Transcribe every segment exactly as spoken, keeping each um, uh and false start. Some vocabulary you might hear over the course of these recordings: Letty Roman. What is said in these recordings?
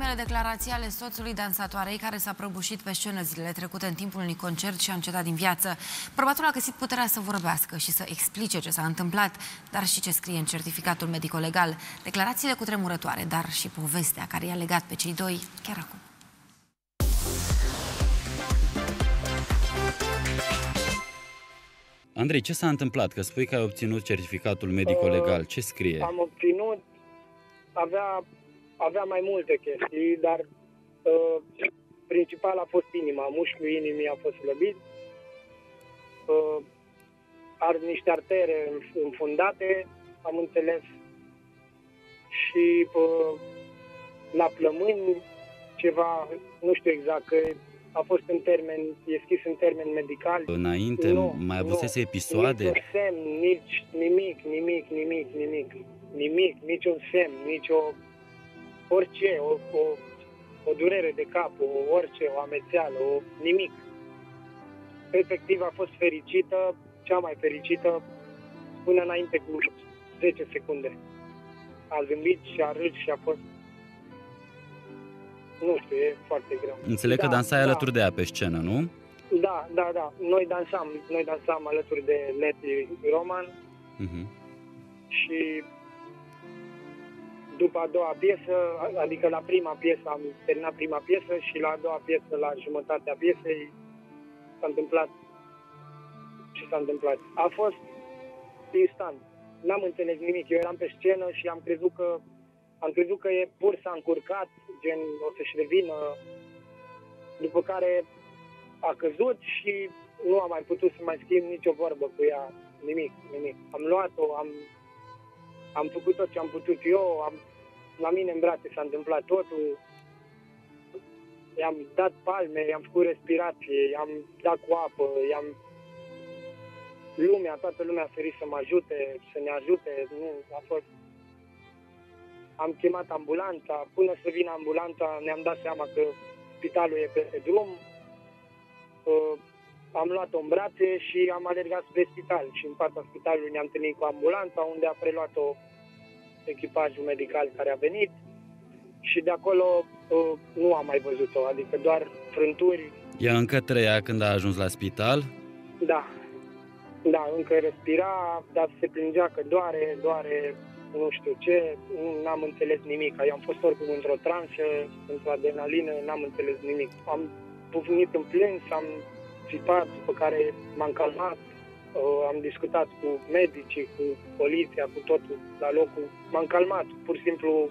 primele declarații ale soțului dansatoarei care s-a prăbușit pe scenă zilele trecute în timpul unui concert și a încetat din viață. Bărbatul a găsit puterea să vorbească și să explice ce s-a întâmplat, dar și ce scrie în certificatul medico-legal. Declarațiile cutremurătoare, dar și povestea care i-a legat pe cei doi chiar acum. Andrei, ce s-a întâmplat? Că spui că ai obținut certificatul medico-legal. Ce scrie? Am obținut... Avea, avea mai multe chestii, dar uh, principal a fost inima. Mușchiul inimii a fost slăbit. Uh, ar niște artere înfundate, am înțeles. Și uh, la plămâni ceva, nu știu exact, că a fost în termen, e scris în termen medical. Înainte nu, mai avusese nu, episoade? Nici semn, nici nimic, nimic, nimic, nimic. Nimic, niciun semn, nicio orice, o, o, o durere de cap, o, orice, o amețeală, o, nimic. Efectiv a fost fericită, cea mai fericită, până înainte cu zece secunde. A zâmbit și a râs și a fost... Nu știu, e foarte greu. Înțeleg da, că dansai da. alături de ea pe scenă, nu? Da, da, da. Noi dansam, noi dansam alături de Letty Roman. Uh-huh. Și... După a doua piesă, adică la prima piesă am terminat prima piesă și la a doua piesă, la jumătatea piesei, s-a întâmplat ce s-a întâmplat. A fost instant. N-am înțeles nimic. Eu eram pe scenă și am crezut că am crezut că e pur s-a încurcat, gen o să-și revină, după care a căzut și nu am mai putut să mai schimb nicio vorbă cu ea. Nimic, nimic. Am luat-o, am... Am făcut tot ce am putut eu, am, la mine în brațe s-a întâmplat totul, i-am dat palme, i-am făcut respirație, i-am dat cu apă, i-am... Lumea, toată lumea a ferit să mă ajute, să ne ajute, nu, a fost... Am chemat ambulanța, până să vină ambulanța ne-am dat seama că spitalul e pe drum, uh, am luat-o în brațe și am alergat spre spital și în partea spitalului ne-am întâlnit cu ambulanța, unde a preluat-o echipajul medical care a venit și de acolo uh, nu am mai văzut-o, adică doar frânturi. Ea încă trăia când a ajuns la spital? Da, da, încă respira, dar se plângea că doare, doare, nu știu ce, n-am înțeles nimic. Eu am fost oricum într-o transă, într-o adrenalină, n-am înțeles nimic. Am pufnit în plâns, am... După care m-am calmat, am discutat cu medicii, cu poliția, cu totul la locul. M-am calmat, pur și simplu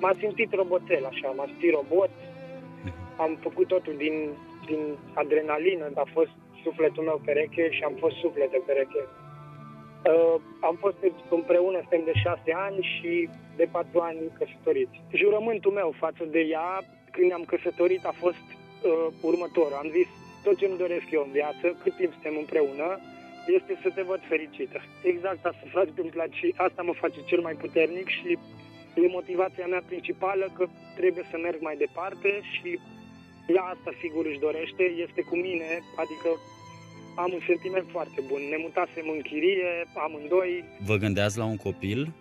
m-am simțit robotel, așa, m-am simțit robot, am făcut totul din, din adrenalină, a fost sufletul meu pereche și am fost suflet de pereche. Uh, am fost împreună, suntem de șase ani și de patru ani căsătoriți. Jurământul meu față de ea, când ne-am căsătorit, a fost uh, următorul. Am zis: tot ce-mi doresc eu în viață, cât timp suntem împreună, este să te văd fericită. Exact asta s-a întâmplat și asta mă face cel mai puternic și e motivația mea principală că trebuie să merg mai departe și ea asta sigur își dorește, este cu mine, adică am un sentiment foarte bun. Ne mutasem în chirie, amândoi. Vă gândeați la un copil?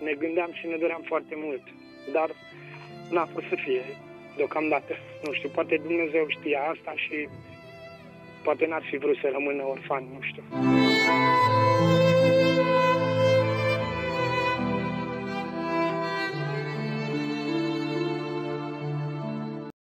Ne gândeam și ne doream foarte mult, dar n-a fost să fie. Deocamdată. Nu știu, poate Dumnezeu știa asta și poate n-ar fi vrut să rămână orfan, nu știu.